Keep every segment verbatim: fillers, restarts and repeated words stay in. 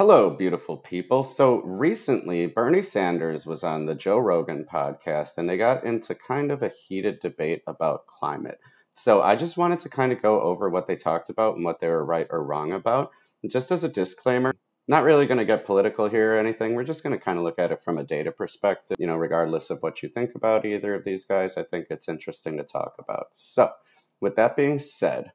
Hello, beautiful people. So recently, Bernie Sanders was on the Joe Rogan podcast, and they got into kind of a heated debate about climate. So I just wanted to kind of go over what they talked about and what they were right or wrong about. And just as a disclaimer, not really going to get political here or anything. We're just going to kind of look at it from a data perspective, you know, regardless of what you think about either of these guys. I think it's interesting to talk about. So with that being said,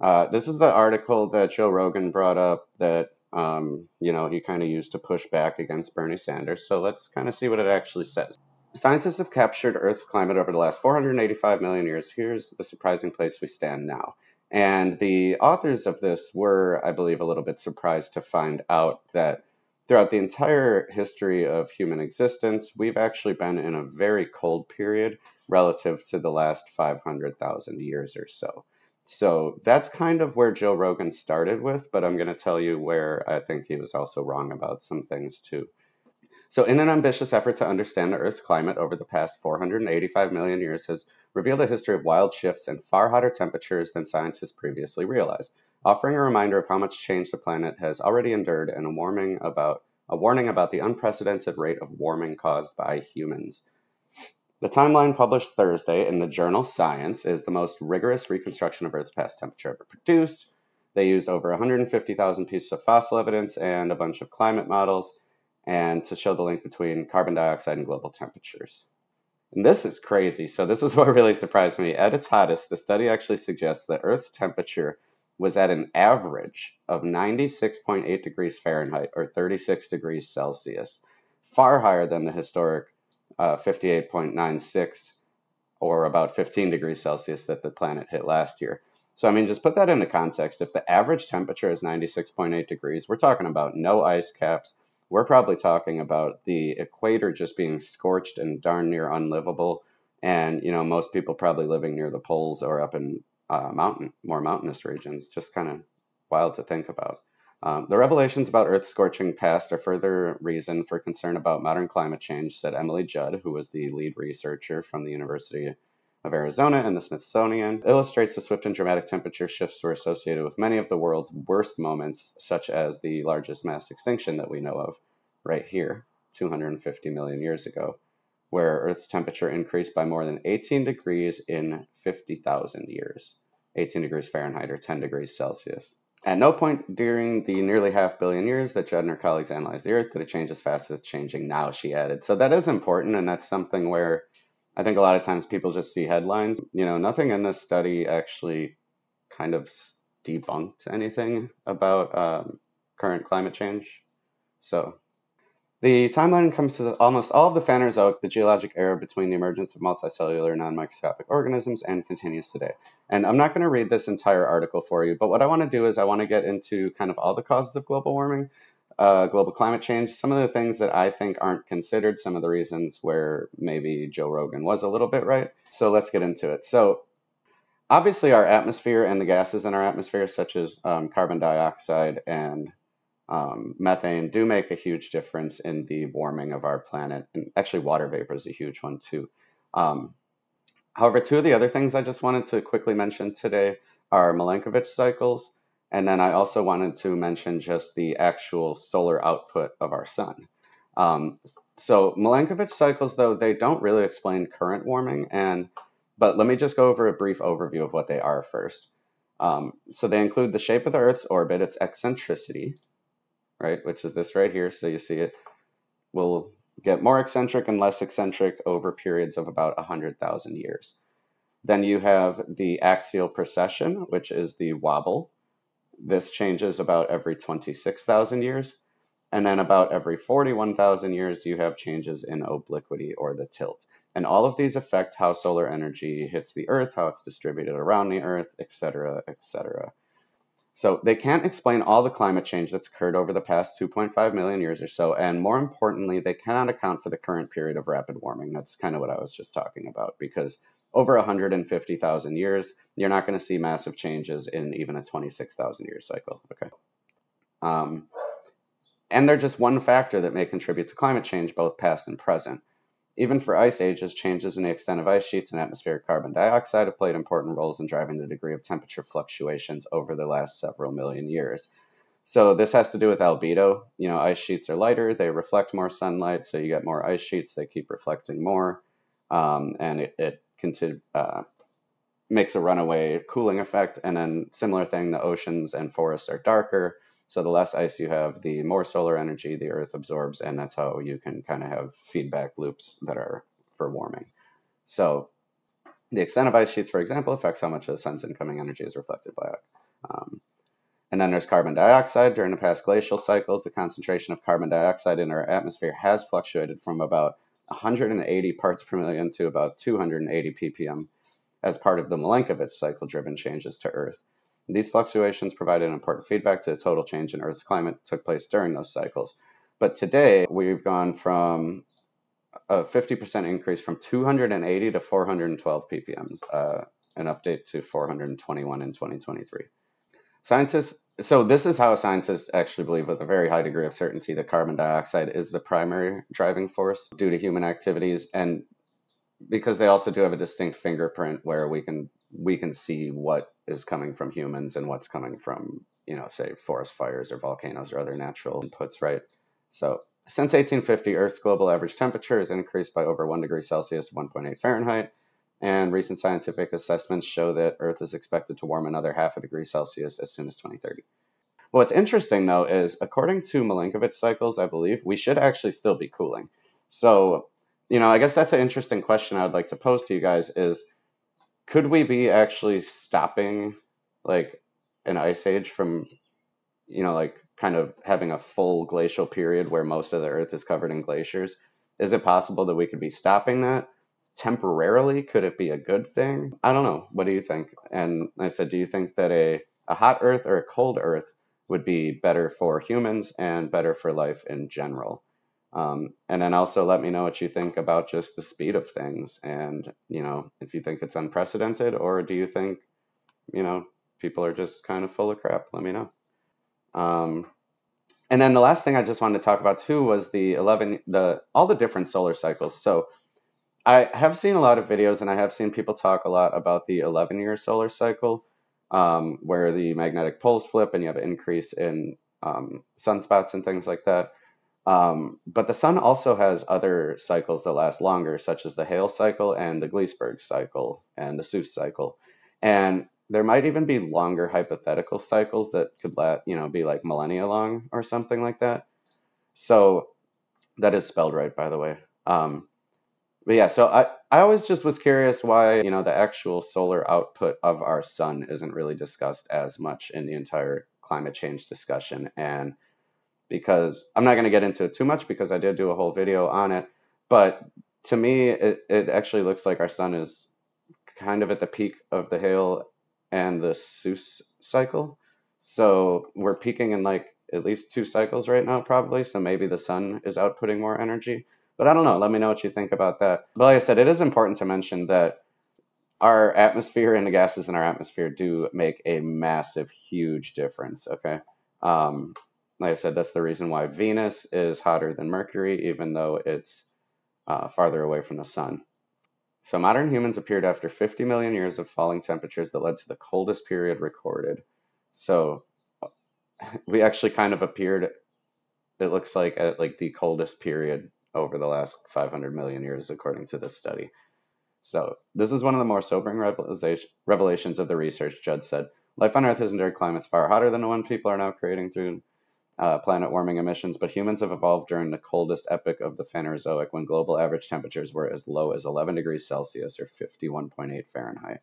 uh, this is the article that Joe Rogan brought up that Um, you know, he kind of used to push back against Bernie Sanders. So let's kind of see what it actually says. Scientists have captured Earth's climate over the last four hundred eighty-five million years. Here's the surprising place we stand now. And the authors of this were, I believe, a little bit surprised to find out that throughout the entire history of human existence, we've actually been in a very cold period relative to the last five hundred thousand years or so. So that's kind of where Joe Rogan started with, but I'm going to tell you where I think he was also wrong about some things too. So in an ambitious effort to understand the Earth's climate over the past four hundred eighty-five million years has revealed a history of wild shifts and far hotter temperatures than scientists previously realized, offering a reminder of how much change the planet has already endured and a warning about, a warning about the unprecedented rate of warming caused by humans. The timeline published Thursday in the Journal Science is the most rigorous reconstruction of Earth's past temperature ever produced. They used over one hundred fifty thousand pieces of fossil evidence and a bunch of climate models and to show the link between carbon dioxide and global temperatures. And this is crazy. So this is what really surprised me. At its hottest, the study actually suggests that Earth's temperature was at an average of ninety-six point eight degrees Fahrenheit or thirty-six degrees Celsius, far higher than the historic Uh, fifty-eight point nine six or about fifteen degrees Celsius that the planet hit last year. So, I mean, just put that into context. If the average temperature is ninety-six point eight degrees, we're talking about no ice caps. We're probably talking about the equator just being scorched and darn near unlivable. And, you know, most people probably living near the poles or up in uh, mountain, more mountainous regions. Just kind of wild to think about. Um, the revelations about Earth's scorching past are further reason for concern about modern climate change, said Emily Judd, who was the lead researcher from the University of Arizona and the Smithsonian. It illustrates the swift and dramatic temperature shifts were associated with many of the world's worst moments, such as the largest mass extinction that we know of right here, two hundred fifty million years ago, where Earth's temperature increased by more than eighteen degrees in fifty thousand years, eighteen degrees Fahrenheit or ten degrees Celsius. At no point during the nearly half billion years that Judd and her colleagues analyzed the Earth did it change as fast as it's changing now, she added. So that is important, and that's something where I think a lot of times people just see headlines. You know, nothing in this study actually kind of debunked anything about um, current climate change. So the timeline encompasses almost all of the Phanerozoic, the geologic era between the emergence of multicellular non-microscopic organisms, and continues today. And I'm not going to read this entire article for you, but what I want to do is I want to get into kind of all the causes of global warming, uh, global climate change, some of the things that I think aren't considered, some of the reasons where maybe Joe Rogan was a little bit right. So let's get into it. So obviously our atmosphere and the gases in our atmosphere, such as um, carbon dioxide and Um, methane, do make a huge difference in the warming of our planet. And actually water vapor is a huge one too. Um, however, two of the other things I just wanted to quickly mention today are Milankovitch cycles. And then I also wanted to mention just the actual solar output of our sun. Um, so Milankovitch cycles, though, they don't really explain current warming. And but let me just go over a brief overview of what they are first. Um, so they include the shape of the Earth's orbit, its eccentricity, right, which is this right here. So you see it will get more eccentric and less eccentric over periods of about one hundred thousand years. Then you have the axial precession, which is the wobble. This changes about every twenty-six thousand years. And then about every forty-one thousand years, you have changes in obliquity or the tilt. And all of these affect how solar energy hits the Earth, how it's distributed around the Earth, et cetera, et cetera. So they can't explain all the climate change that's occurred over the past two point five million years or so. And more importantly, they cannot account for the current period of rapid warming. That's kind of what I was just talking about, because over one hundred fifty thousand years, you're not going to see massive changes in even a twenty-six thousand year cycle. Okay. Um, and they're just one factor that may contribute to climate change, both past and present. Even for ice ages, changes in the extent of ice sheets and atmospheric carbon dioxide have played important roles in driving the degree of temperature fluctuations over the last several million years. So this has to do with albedo. You know, ice sheets are lighter, they reflect more sunlight, so you get more ice sheets, they keep reflecting more, um, and it, it continue, uh, makes a runaway cooling effect. And then similar thing, the oceans and forests are darker, so the less ice you have, the more solar energy the Earth absorbs, and that's how you can kind of have feedback loops that are for warming. So the extent of ice sheets, for example, affects how much of the sun's incoming energy is reflected by it. Um, And then there's carbon dioxide. During the past glacial cycles, the concentration of carbon dioxide in our atmosphere has fluctuated from about one hundred eighty parts per million to about two hundred eighty ppm as part of the Milankovitch cycle-driven changes to Earth. These fluctuations provided important feedback to the total change in Earth's climate that took place during those cycles. But today, we've gone from a fifty percent increase from two hundred eighty to four hundred twelve ppms, uh, an update to four hundred twenty-one in twenty twenty-three. Scientists, so this is how scientists actually believe with a very high degree of certainty that carbon dioxide is the primary driving force due to human activities, and because they also do have a distinct fingerprint where we can we can see what is coming from humans and what's coming from, you know, say forest fires or volcanoes or other natural inputs, right? So since eighteen fifty, Earth's global average temperature has increased by over one degree Celsius, one point eight Fahrenheit. And recent scientific assessments show that Earth is expected to warm another half a degree Celsius as soon as twenty thirty. What's interesting, though, is according to Milankovitch cycles, I believe, we should actually still be cooling. So, you know, I guess that's an interesting question I would like to pose to you guys is, could we be actually stopping, like, an ice age from, you know, like, kind of having a full glacial period where most of the Earth is covered in glaciers? Is it possible that we could be stopping that? Temporarily, could it be a good thing? I don't know. What do you think? And I said, do you think that a, a hot Earth or a cold Earth would be better for humans and better for life in general? Um, and then also let me know what you think about just the speed of things. And, you know, if you think it's unprecedented, or do you think, you know, people are just kind of full of crap? Let me know. Um, and then the last thing I just wanted to talk about too was the eleven, the all the different solar cycles. So I have seen a lot of videos, and I have seen people talk a lot about the eleven-year solar cycle, um, where the magnetic poles flip and you have an increase in um, sunspots and things like that. Um, but the sun also has other cycles that last longer, such as the Hale cycle and the Gleissberg cycle and the Seuss cycle. And there might even be longer hypothetical cycles that could, la- you know, be like millennia long or something like that. So that is spelled right, by the way. Um, But yeah, so I, I always just was curious why, you know, the actual solar output of our sun isn't really discussed as much in the entire climate change discussion. And because I'm not going to get into it too much because I did do a whole video on it. But to me, it, it actually looks like our sun is kind of at the peak of the Hale and the Seuss cycle. So we're peaking in like at least two cycles right now, probably. So maybe the sun is outputting more energy. But I don't know. Let me know what you think about that. But like I said, it is important to mention that our atmosphere and the gases in our atmosphere do make a massive, huge difference, okay? Um, like I said, that's the reason why Venus is hotter than Mercury, even though it's uh, farther away from the sun. So modern humans appeared after fifty million years of falling temperatures that led to the coldest period recorded. So we actually kind of appeared, it looks like, at like the coldest period over the last five hundred million years, according to this study. So this is one of the more sobering revelations of the research, Judd said. Life on Earth has endured climates far hotter than the one people are now creating through uh, planet warming emissions, but humans have evolved during the coldest epoch of the Phanerozoic, when global average temperatures were as low as eleven degrees Celsius or fifty-one point eight Fahrenheit.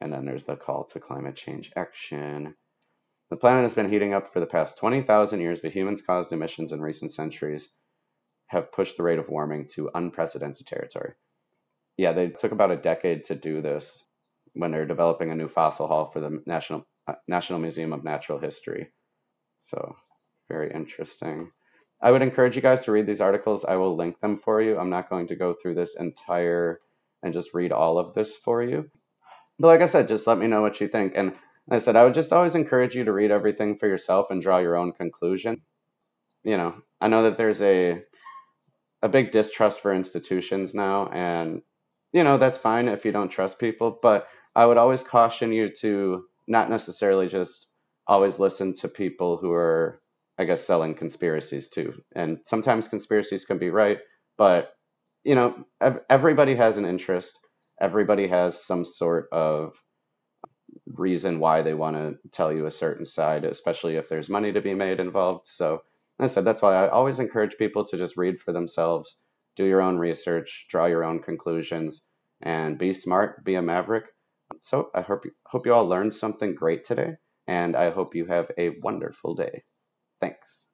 And then there's the call to climate change action. The planet has been heating up for the past twenty thousand years, but humans caused emissions in recent centuries have pushed the rate of warming to unprecedented territory. Yeah, they took about a decade to do this when they're developing a new fossil hall for the National uh, National Museum of Natural History. So, very interesting. I would encourage you guys to read these articles. I will link them for you. I'm not going to go through this entire and just read all of this for you. But like I said, just let me know what you think. And like I said, I would just always encourage you to read everything for yourself and draw your own conclusion. You know, I know that there's a a big distrust for institutions now. And, you know, that's fine if you don't trust people, but I would always caution you to not necessarily just always listen to people who are, I guess, selling conspiracies too. And sometimes conspiracies can be right, but you know, ev- everybody has an interest. Everybody has some sort of reason why they want to tell you a certain side, especially if there's money to be made involved. So I said, that's why I always encourage people to just read for themselves, do your own research, draw your own conclusions, and be smart, be a maverick. So I hope you, hope you all learned something great today, and I hope you have a wonderful day. Thanks.